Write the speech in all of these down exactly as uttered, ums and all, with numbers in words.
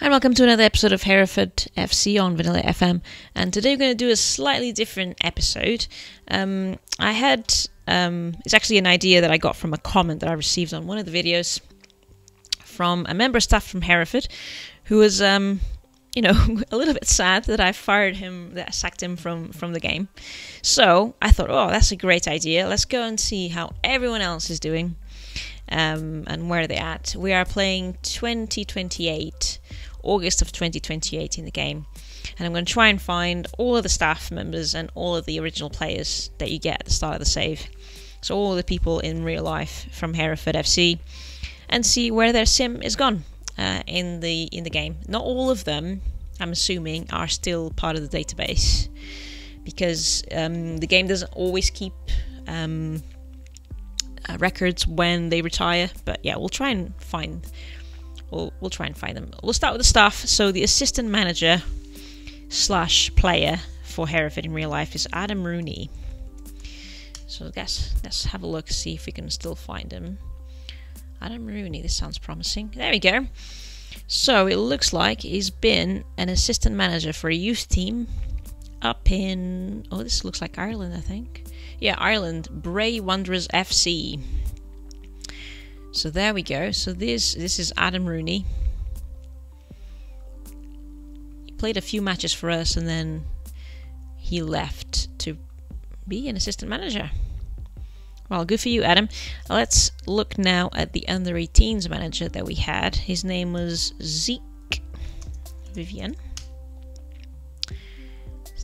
And welcome to another episode of Hereford F C on Vanilla F M. And today we're going to do a slightly different episode. Um, I had, um, it's actually an idea that I got from a comment that I received on one of the videos from a member of staff from Hereford who was, um, you know, a little bit sad that I fired him, that I sacked him from, from the game. So I thought, oh, that's a great idea. Let's go and see how everyone else is doing um, and where they're at. We are playing twenty twenty-eight. August of twenty twenty-eight in the game, and I'm going to try and find all of the staff members and all of the original players that you get at the start of the save, so all the people in real life from Hereford F C, and see where their sim is gone uh, in the in the game. Not all of them, I'm assuming, are still part of the database, because um, the game doesn't always keep um, uh, records when they retire. But yeah, we'll try and find We'll, we'll try and find them. We'll start with the staff. So the assistant manager slash player for Hereford in real life is Adam Rooney. So let's, let's have a look, see if we can still find him. Adam Rooney, this sounds promising. There we go. So it looks like he's been an assistant manager for a youth team up in... Oh, this looks like Ireland, I think. Yeah, Ireland. Bray Wanderers F C. So there we go. So this this is Adam Rooney. He played a few matches for us and then he left to be an assistant manager. Well, good for you, Adam. Let's look now at the under eighteens manager that we had. His name was Zeke Vivian.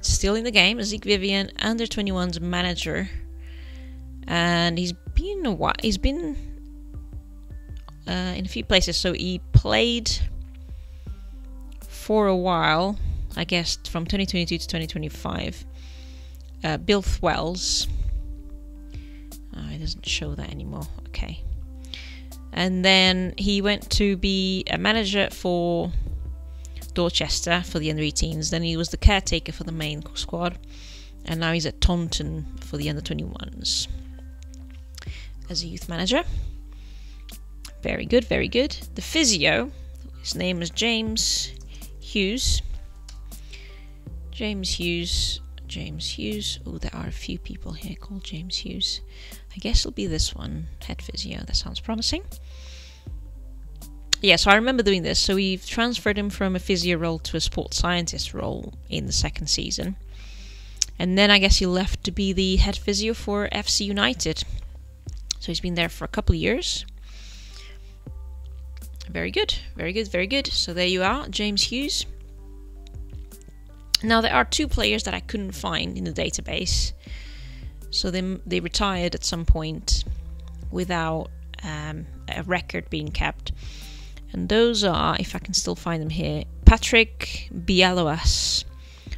Still in the game. Zeke Vivian, under twenty-ones manager. And he's been a while. He's been... Uh, in a few places, so he played for a while, I guess, from twenty twenty-two to twenty twenty-five. Uh, Bill Thwells. Oh, it doesn't show that anymore. Okay. And then he went to be a manager for Dorchester for the under eighteens. Then he was the caretaker for the main squad. And now he's at Taunton for the under twenty-ones as a youth manager. Very good, very good. The physio, his name is James Hughes. James Hughes, James Hughes. Oh, there are a few people here called James Hughes. I guess it'll be this one, head physio. That sounds promising. Yeah, so I remember doing this. So we've transferred him from a physio role to a sports scientist role in the second season. And then I guess he left to be the head physio for F C United. So he's been there for a couple of years. Very good, very good, very good. So there you are, James Hughes. Now there are two players that I couldn't find in the database. So they, they retired at some point without um, a record being kept. And those are, if I can still find them here, Patrick Bialoas,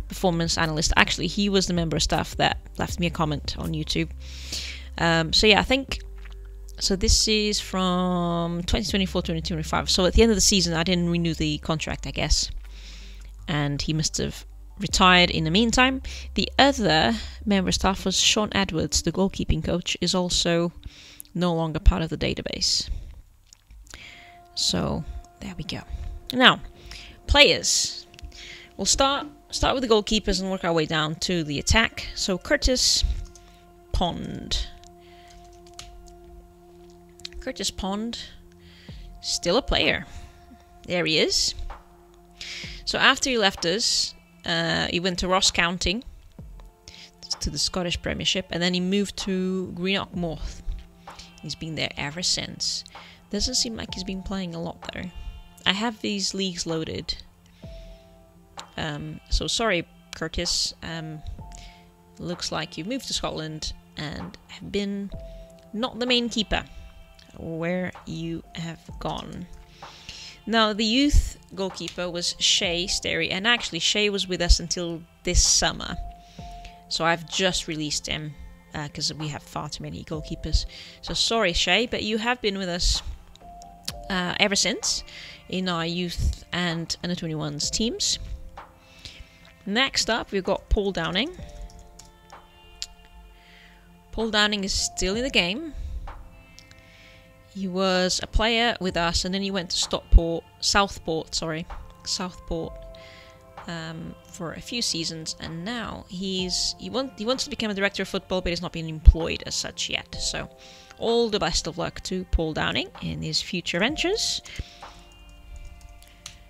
performance analyst. Actually, he was the member of staff that left me a comment on YouTube. Um, so yeah, I think... So this is from twenty twenty-four to twenty twenty-five. So at the end of the season, I didn't renew the contract, I guess. And he must have retired in the meantime. The other member of staff was Sean Edwards, the goalkeeping coach, is also no longer part of the database. So there we go. Now, players. We'll start, start with the goalkeepers and work our way down to the attack. So Curtis Pond. Curtis Pond, still a player. There he is. So after he left us, uh, he went to Ross County, to the Scottish Premiership, and then he moved to Greenock Morton. He's been there ever since. Doesn't seem like he's been playing a lot though. I have these leagues loaded. Um, so sorry, Curtis. Um, looks like you've moved to Scotland and have been not the main keeper. Where you have gone. Now the youth goalkeeper was Shay Sterry, and actually Shay was with us until this summer, so I've just released him because uh, we have far too many goalkeepers. So sorry Shay, but you have been with us uh, ever since in our youth and under twenty-ones teams. Next up we've got Paul Downing. Paul Downing is still in the game. He was a player with us, and then he went to Stockport, Southport, sorry, Southport um, for a few seasons, and now he's he wants he wants to become a director of football, but he's not been employed as such yet. So all the best of luck to Paul Downing in his future ventures.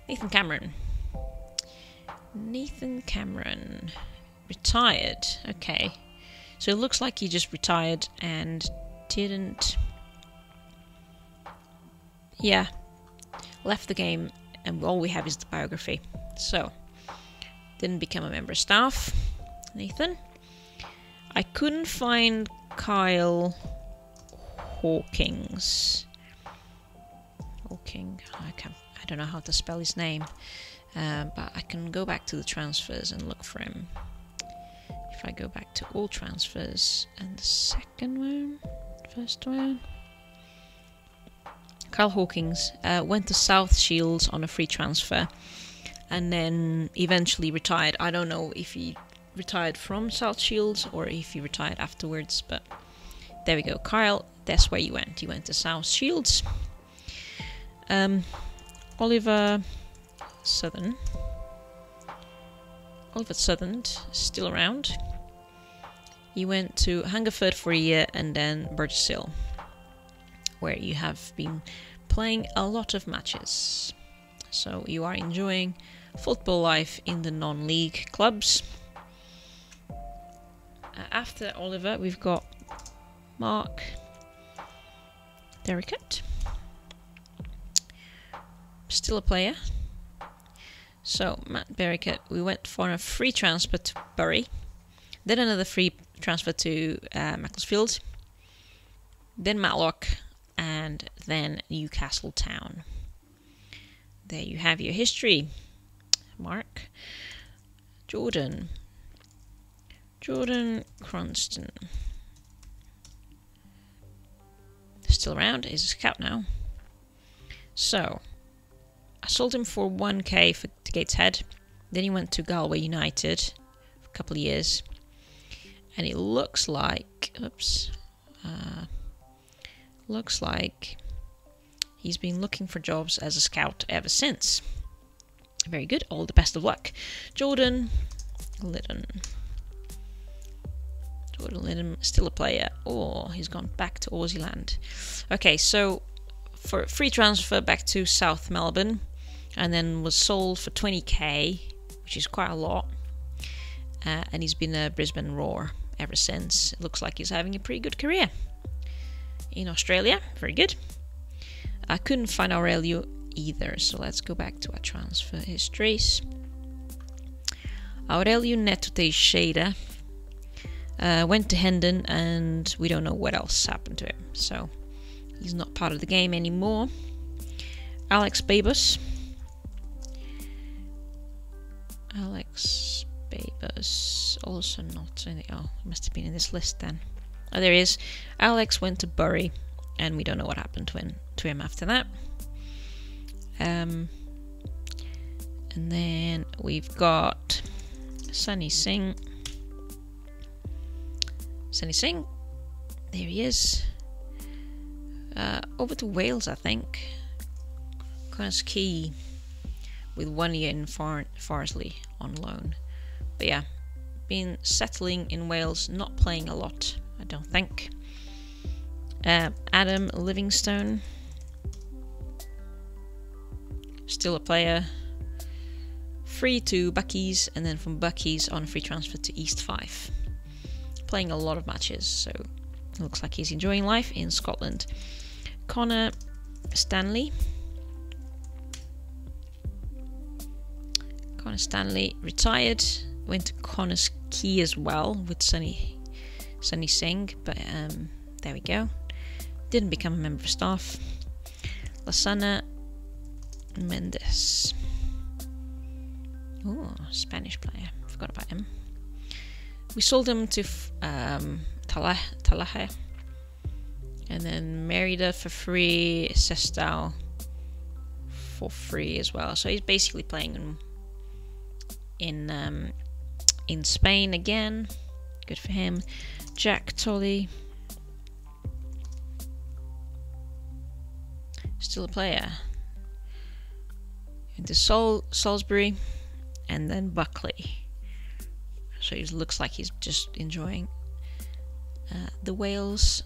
Nathan Cameron. Nathan Cameron. Retired. Okay. So it looks like he just retired and didn't... Yeah. Left the game and all we have is the biography. So, didn't become a member of staff. Nathan. I couldn't find Kyle Hawkins. Hawking. I can't... I don't know how to spell his name. Uh, but I can go back to the transfers and look for him. If I go back to all transfers and the second one, first one. Kyle Hawkins uh, went to South Shields on a free transfer and then eventually retired. I don't know if he retired from South Shields or if he retired afterwards, but there we go. Kyle, that's where you went. You went to South Shields. Um, Oliver Southern. Oliver Southern, still around. He went to Hungerford for a year and then Birchsill, where you have been playing a lot of matches. So you are enjoying football life in the non-league clubs. Uh, after Oliver, we've got Mark Berricut, still a player. So, Matt Berricut, we went for a free transfer to Bury, then another free transfer to uh, Macclesfield, then Matlock, and then Newcastle Town. There you have your history, Mark. Jordan. Jordan Cronston. Still around, he's a scout now. So, I sold him for one K for, to Gateshead, then he went to Galway United for a couple of years, and it looks like, oops, uh, looks like he's been looking for jobs as a scout ever since. Very good, all the best of luck. Jordan Liddon. Jordan Liddon, still a player. Oh, he's gone back to Aussie. Okay, so for a free transfer back to South Melbourne, and then was sold for twenty K, which is quite a lot, uh, and he's been a Brisbane Roar ever since. It looks like he's having a pretty good career in Australia. Very good. I couldn't find Aurelio either, so let's go back to our transfer histories. Aurelio Neto Teixeira uh, went to Hendon, and we don't know what else happened to him, so he's not part of the game anymore. Alex Babus. Alex Babus, also not in the... Oh, he must have been in this list then. Oh, there he is. Alex went to Bury, and we don't know what happened to him, to him after that. Um, and then we've got Sunny Singh. Sunny Singh. There he is. Uh, over to Wales, I think. Connah's Quay, with one year in Far Farsley on loan. But yeah, been settling in Wales, not playing a lot, I don't think. Uh, Adam Livingstone, still a player. Free to Buckies, and then from Buckies on free transfer to East Fife. Playing a lot of matches, so looks like he's enjoying life in Scotland. Connor Stanley. Connor Stanley retired, went to Connah's Quay as well with Sunny Sunny Singh, but um, there we go. Didn't become a member of staff. Lasana Mendes. Oh, Spanish player. Forgot about him. We sold him to um, Talah Talahe. And then Merida for free, Sestao for free as well. So he's basically playing in in, um, in Spain again. Good for him. Jack Tolley, still a player. into Sol Salisbury and then Buckley. So he looks like he's just enjoying uh, the Wales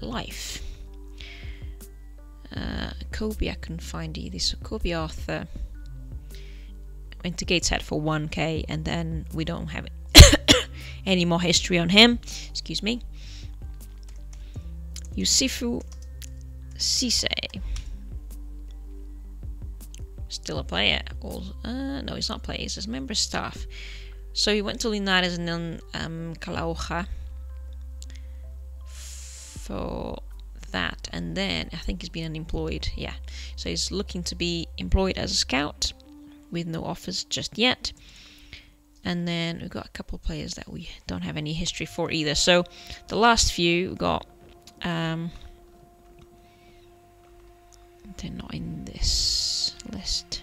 life. Uh, Kobe, I couldn't find either. So Kobe Arthur went to Gateshead for one K, and then we don't have any more history on him. Excuse me. Yusufu Cisse, still a player. Uh, no, he's not a player. He's a member of staff. So he went to Linares and then um, Calauja for that, and then I think he's been unemployed. Yeah, so he's looking to be employed as a scout with no offers just yet. And then we've got a couple of players that we don't have any history for either. So the last few we got, um, they're not in this list.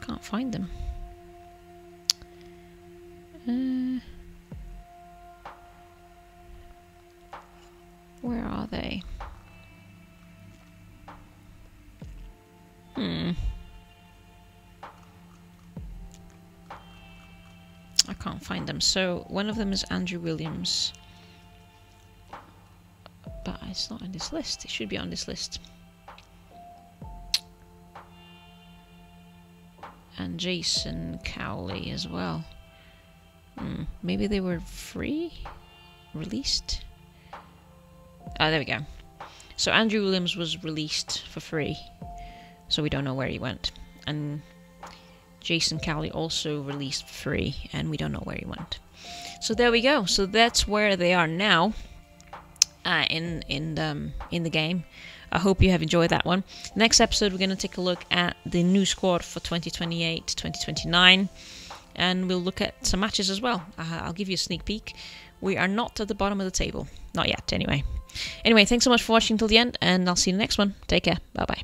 Can't find them. Uh, where are they? Hmm. I can't find them. So one of them is Andrew Williams, but it's not on this list. It should be on this list. And Jason Cowley as well. Hmm, maybe they were free? Released? Oh, there we go. So Andrew Williams was released for free, so we don't know where he went. And Jason Cowley also released for free, and we don't know where he went. So there we go. So that's where they are now uh, in in um, in the game. I hope you have enjoyed that one. Next episode, we're going to take a look at the new squad for twenty twenty-eight to twenty twenty-nine. And we'll look at some matches as well. Uh, I'll give you a sneak peek. We are not at the bottom of the table. Not yet, anyway. Anyway, thanks so much for watching till the end, and I'll see you in the next one. Take care. Bye-bye.